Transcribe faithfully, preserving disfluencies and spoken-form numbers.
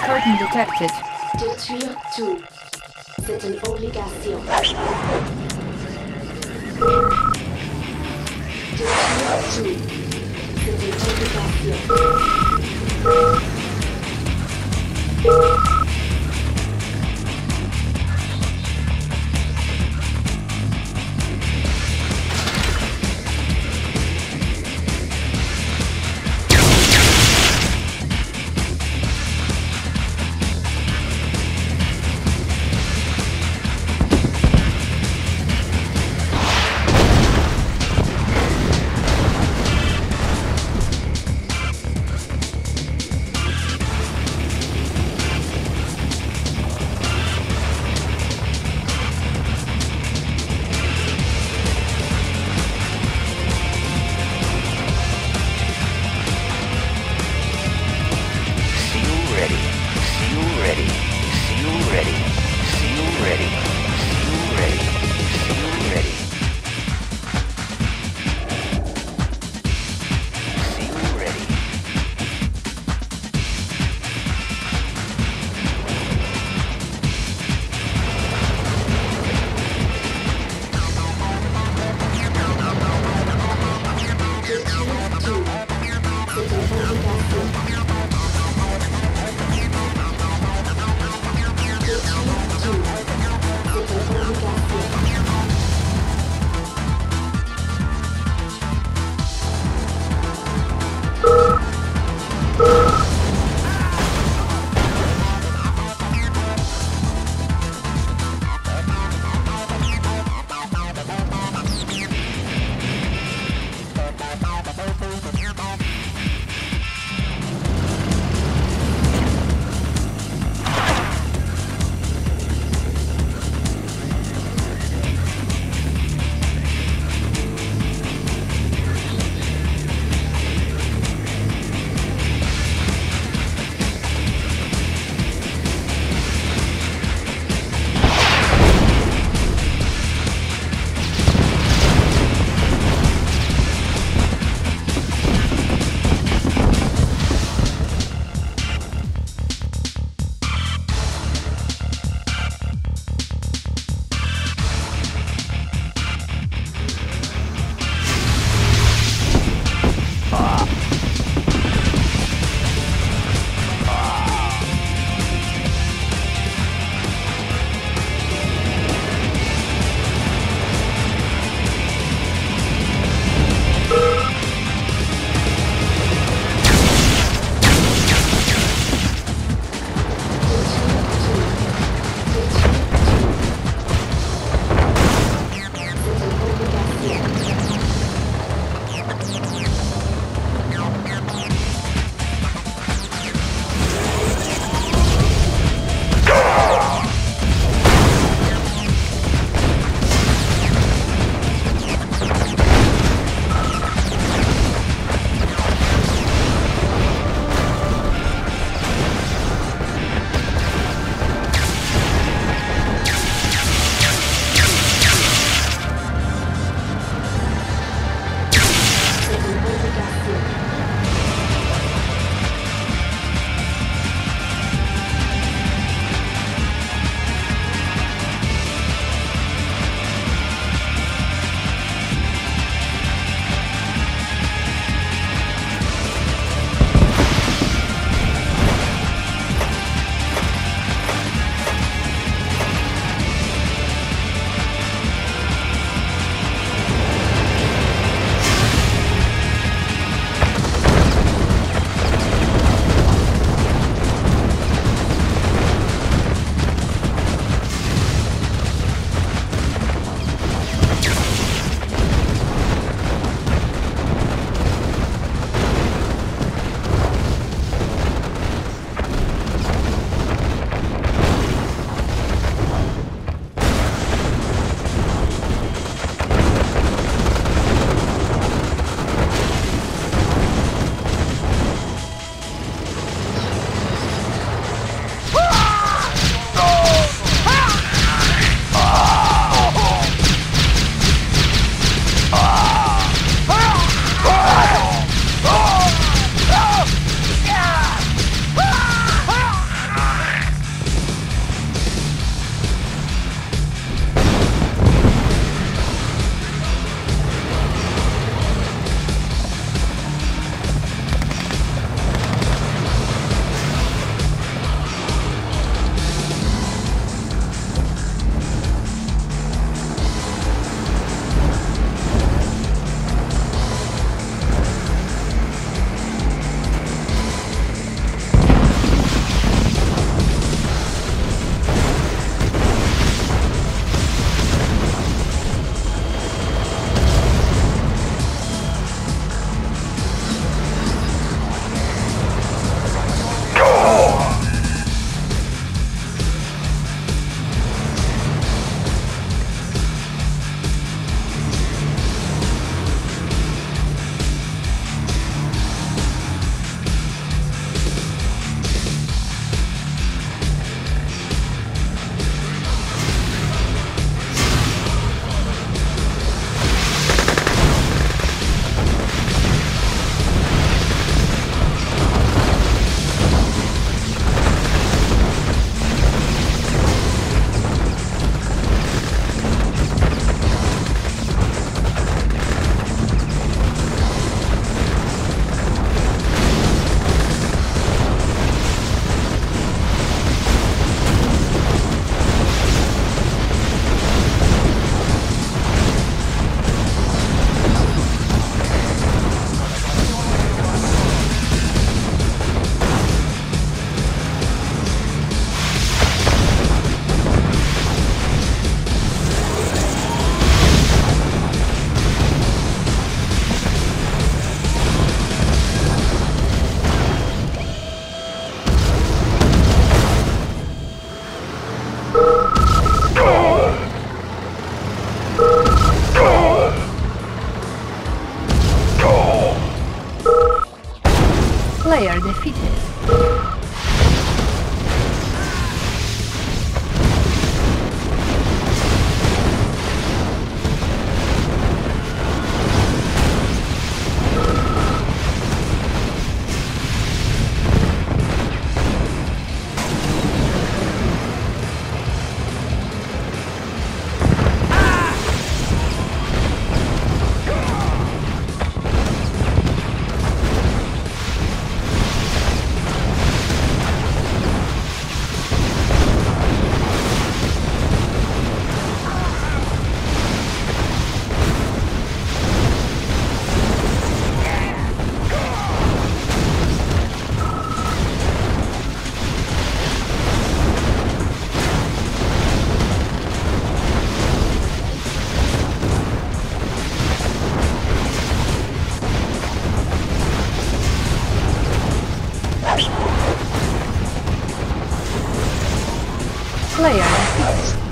Iron curtain detected. Tertiaire two. C'est une obligation. Tertiaire two. C'est une obligation. Player defeated. Player.